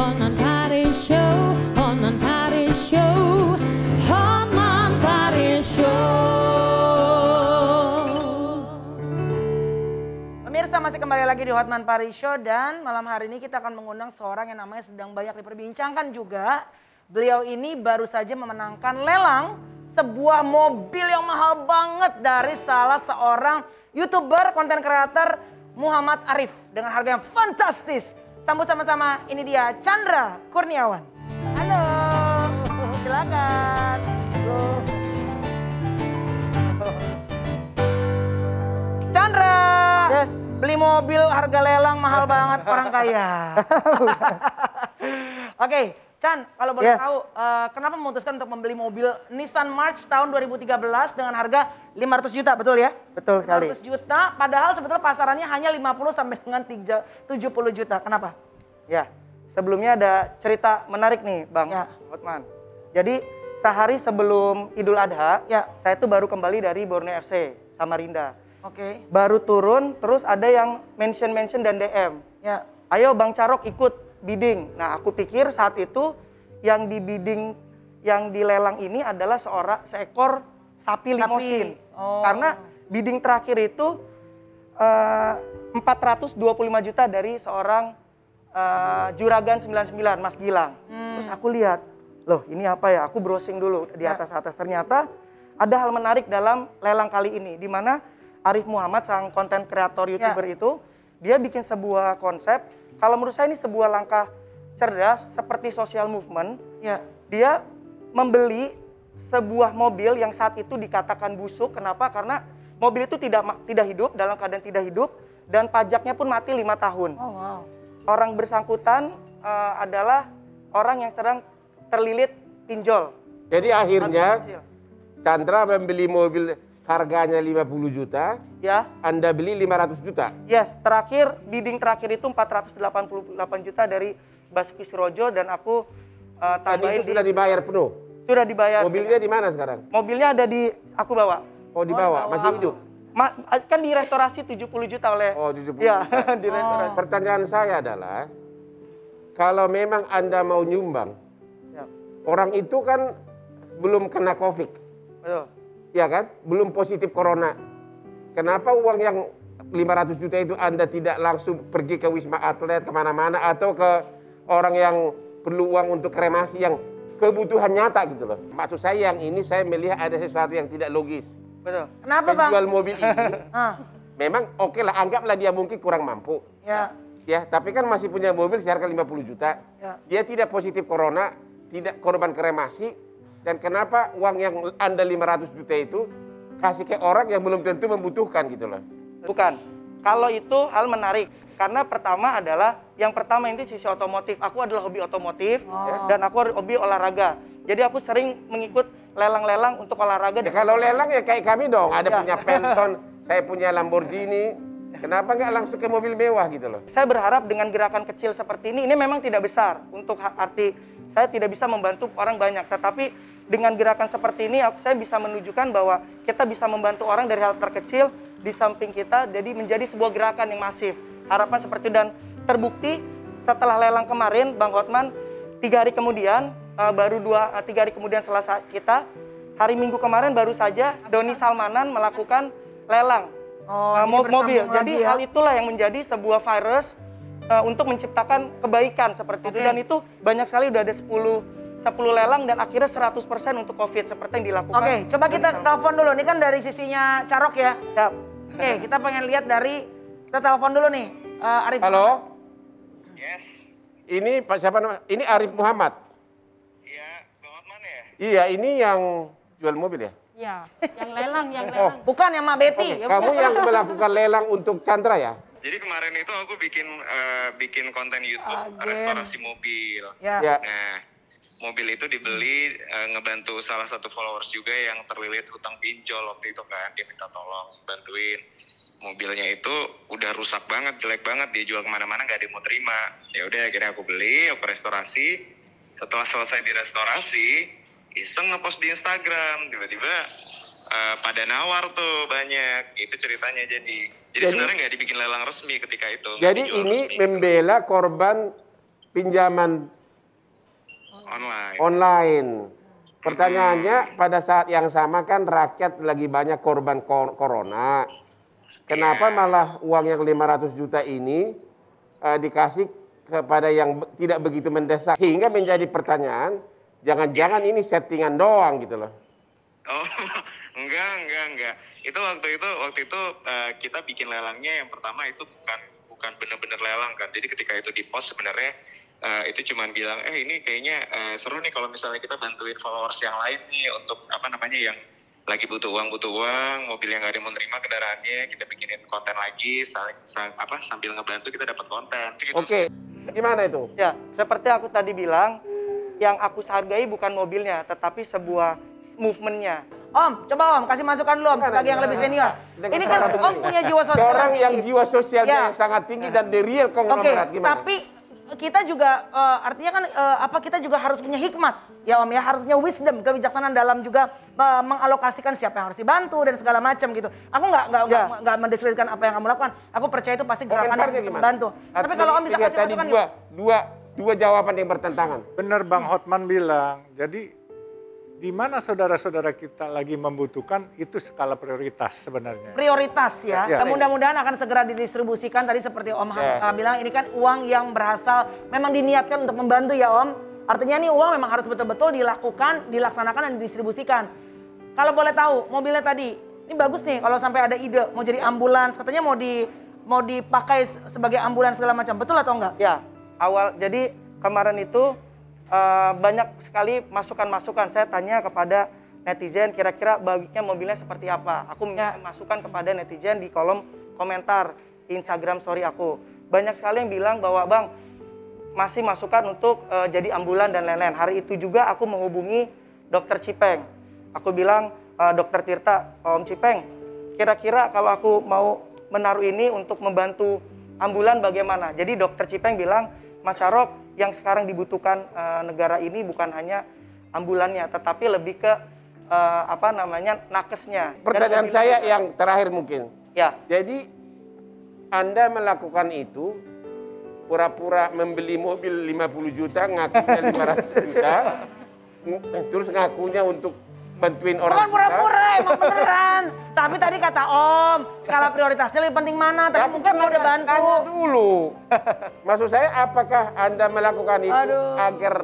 Hotman Paris Show, Hotman Paris Show, Hotman Paris Show. Pemirsa masih kembali lagi di Hotman Paris Show dan malam hari ini kita akan mengundang seorang yang namanya sedang banyak diperbincangkan juga. Beliau ini baru saja memenangkan lelang sebuah mobil yang mahal banget dari salah seorang YouTuber, konten kreator Muhammad Arief dengan harga yang fantastis. Sambut sama-sama, ini dia Chandra Kurniawan. Halo, silakan. Halo. Chandra, yes. Beli mobil harga lelang mahal banget orang kaya. Oke, Chan, kalau boleh yes. Tahu kenapa memutuskan untuk membeli mobil Nissan March tahun 2013 dengan harga 500 juta, betul ya? Betul sekali. 500 juta, padahal sebetulnya pasarannya hanya 50 sampai dengan 70 juta. Kenapa? Ya, sebelumnya ada cerita menarik nih, Bang Hotman. Ya. Jadi sehari sebelum Idul Adha, ya. Saya tuh baru kembali dari Borneo FC, Samarinda. Oke. Okay. Baru turun, terus ada yang mention-mention dan DM. Ya. Ayo Bang Carok ikut bidding. Nah, aku pikir saat itu yang di bidding, yang dilelang ini adalah seekor sapi limosin. Oh. Karena bidding terakhir itu 425 juta dari seorang juragan 99, Mas Gilang. Terus aku lihat, loh ini apa ya? Aku browsing dulu di atas-atas. Ternyata ada hal menarik dalam lelang kali ini, di mana Arief Muhammad, sang konten kreator YouTuber itu, dia bikin sebuah konsep. Kalau menurut saya ini sebuah langkah cerdas seperti social movement. Ya. Dia membeli sebuah mobil yang saat itu dikatakan busuk. Kenapa? Karena mobil itu tidak hidup, dalam keadaan tidak hidup. Dan pajaknya pun mati 5 tahun. Oh, wow. Orang bersangkutan adalah orang yang sedang terlilit pinjol. Jadi akhirnya Chandra membeli mobil harganya 50 juta, ya. Anda beli 500 juta. Yes, terakhir bidding terakhir itu 488 juta dari Basuki Sirojo dan aku tambahin. Dan itu sudah dibayar penuh. Sudah dibayar. Mobilnya di mana sekarang? Mobilnya ada di aku bawa. Oh, dibawa, masih hidup. Kan direstorasi 70 juta oleh. Oh, 70. Ya, direstorasi. Oh. Pertanyaan saya adalah kalau memang Anda mau nyumbang. Ya. Orang itu kan belum kena Covid. Betul. Ya kan, belum positif corona. Kenapa uang yang 500 juta itu Anda tidak langsung pergi ke Wisma Atlet kemana-mana atau ke orang yang perlu uang untuk kremasi yang kebutuhan nyata gitu loh. Maksud saya yang ini saya melihat ada sesuatu yang tidak logis. Betul. Kenapa Bang? Jual mobil ini, memang oke lah, anggaplah dia mungkin kurang mampu. Ya. Ya, tapi kan masih punya mobil seharga 50 juta. Ya. Dia tidak positif corona, tidak korban kremasi. Dan kenapa uang yang Anda 500 juta itu kasih ke orang yang belum tentu membutuhkan gitu loh. Bukan. Kalau itu hal menarik. Karena pertama adalah, yang pertama itu sisi otomotif. Aku adalah hobi otomotif dan aku hobi olahraga. Jadi aku sering mengikut lelang-lelang untuk olahraga. Ya, kalau lelang ya kayak kami dong. Ada punya Phantom, saya punya Lamborghini. Kenapa nggak langsung ke mobil mewah gitu loh? Saya berharap dengan gerakan kecil seperti ini memang tidak besar. Untuk arti saya tidak bisa membantu orang banyak. Tetapi dengan gerakan seperti ini saya bisa menunjukkan bahwa kita bisa membantu orang dari hal terkecil di samping kita. Jadi menjadi sebuah gerakan yang masif. Harapan seperti itu dan terbukti setelah lelang kemarin Bang Hotman, 3 hari kemudian, baru 3 hari kemudian selesai kita. Hari Minggu kemarin baru saja Doni Salmanan melakukan lelang. Oh, mobil. Jadi hal itulah yang menjadi sebuah virus untuk menciptakan kebaikan seperti itu. Dan itu banyak sekali, udah ada 10 lelang dan akhirnya 100% untuk Covid seperti yang dilakukan. Oke, coba kita telepon dulu. Ini kan dari sisinya Carok ya. Siap. Oke, kita pengen lihat dari, kita telepon dulu nih. Arief. Halo. Yes. Ini Pak siapa namanya? Ini Arief Muhammad. Iya, Bang Hotman ya? Iya, ini yang jual mobil ya? Ya, yang lelang, Oh. Bukan yang Mbak Betty. Okay. Kamu yang melakukan lelang untuk Chandra ya? Jadi kemarin itu aku bikin konten YouTube restorasi mobil. Ya. Nah, mobil itu dibeli ngebantu salah satu followers juga yang terlilit hutang pinjol waktu itu kan. Dia minta tolong bantuin. Mobilnya itu udah rusak banget, jelek banget. Dia jual kemana-mana nggak ada yang mau terima. Ya udah, akhirnya aku beli, aku restorasi. Setelah selesai direstorasi, iseng ngepost di Instagram, tiba-tiba pada nawar tuh banyak, itu ceritanya. Jadi sebenarnya nggak dibikin lelang resmi ketika itu. Jadi ini resmi. Membela korban pinjaman online. Pertanyaannya, pada saat yang sama kan rakyat lagi banyak korban corona. Kenapa malah uang yang 500 juta ini dikasih kepada yang tidak begitu mendesak? Sehingga menjadi pertanyaan, jangan-jangan ini settingan doang gitu loh. Oh, enggak. Itu waktu itu kita bikin lelangnya yang pertama itu bukan benar-benar lelang kan. Jadi ketika itu di post sebenarnya itu cuman bilang ini kayaknya seru nih kalau misalnya kita bantuin followers yang lain nih untuk apa namanya yang lagi butuh uang mobil yang nggak ada yang mau nerima kendaraannya, kita bikinin konten lagi sambil ngebantu kita dapat konten gitu. Oke. Gimana itu? Ya, seperti aku tadi bilang, yang aku hargai bukan mobilnya tetapi sebuah movementnya. Om, coba Om, kasih masukan dulu Om sebagai yang lebih senior. Ini kan Om punya jiwa sosial. Orang yang jiwa sosialnya yang sangat tinggi dan the real konglomerat gimana? Tapi kita juga artinya kan kita juga harus punya hikmat ya Om ya, harusnya wisdom, kebijaksanaan dalam juga mengalokasikan siapa yang harus dibantu dan segala macam gitu. Aku nggak mendiskreditkan apa yang kamu lakukan. Aku percaya itu pasti gerakan yang membantu. Tapi kalau Om bisa kasih masukan dua jawaban yang bertentangan. Bener Bang Hotman bilang. Jadi di mana saudara-saudara kita lagi membutuhkan, itu skala prioritas sebenarnya. Prioritas ya, mudah-mudahan akan segera didistribusikan. Tadi seperti Om Hamka bilang, ini kan uang yang berasal, memang diniatkan untuk membantu ya Om. Artinya nih uang memang harus betul-betul dilakukan, dilaksanakan dan didistribusikan. Kalau boleh tahu, mobilnya tadi, ini bagus nih kalau sampai ada ide, mau jadi ambulans, katanya mau dipakai sebagai ambulans segala macam, betul atau enggak? Ya, jadi kemarin itu, banyak sekali masukan-masukan. Saya tanya kepada netizen kira-kira baginya mobilnya seperti apa. Aku minta masukan kepada netizen di kolom komentar Instagram story aku. Banyak sekali yang bilang bahwa Bang masih masukan untuk jadi ambulan dan lain-lain. Hari itu juga aku menghubungi dokter Cipeng. Aku bilang dokter Tirta, Om Cipeng, kira-kira kalau aku mau menaruh ini untuk membantu ambulan bagaimana? Jadi dokter Cipeng bilang, Mas Syarok, yang sekarang dibutuhkan negara ini bukan hanya ambulannya, tetapi lebih ke nakesnya. Pertanyaan saya yang terakhir mungkin. Ya. Jadi Anda melakukan itu pura-pura membeli mobil 50 juta, ngakunya 500 juta, terus ngakunya untuk bantuin orang. Bukan pura-pura, emang beneran. Tapi tadi kata Om, skala prioritasnya lebih penting mana? Tapi mungkin mau udah bantu. Tanya dulu. Maksud saya, apakah Anda melakukan itu agar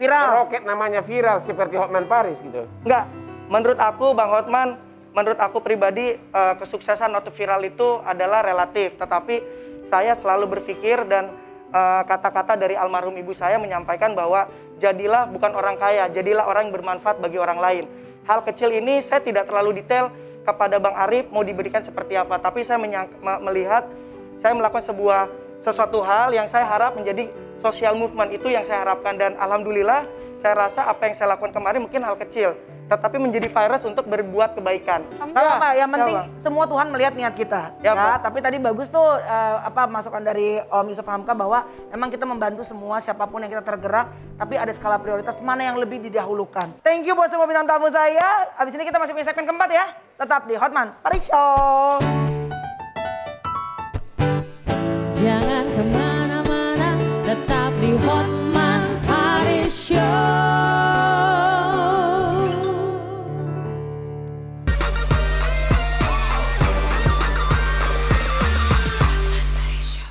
viral, meroket namanya viral seperti Hotman Paris gitu? Enggak. Menurut aku, Bang Hotman, menurut aku pribadi, kesuksesan atau viral itu adalah relatif. Tetapi saya selalu berpikir dan kata-kata dari almarhum ibu saya menyampaikan bahwa jadilah bukan orang kaya, jadilah orang yang bermanfaat bagi orang lain. Hal kecil ini saya tidak terlalu detail kepada Bang Arief mau diberikan seperti apa. Tapi saya melihat, saya melakukan sesuatu hal yang saya harap menjadi social movement. Itu yang saya harapkan. Dan alhamdulillah saya rasa apa yang saya lakukan kemarin mungkin hal kecil, tetapi menjadi virus untuk berbuat kebaikan. Apa? Yang penting semua Tuhan melihat niat kita. Ya, tapi tadi bagus tuh masukan dari Om Yusuf Hamka bahwa memang kita membantu semua siapapun yang kita tergerak, tapi ada skala prioritas mana yang lebih didahulukan. Thank you buat semua bintang tamu saya. Abis ini kita masih punya segmen keempat ya. Tetap di Hotman Paris Show.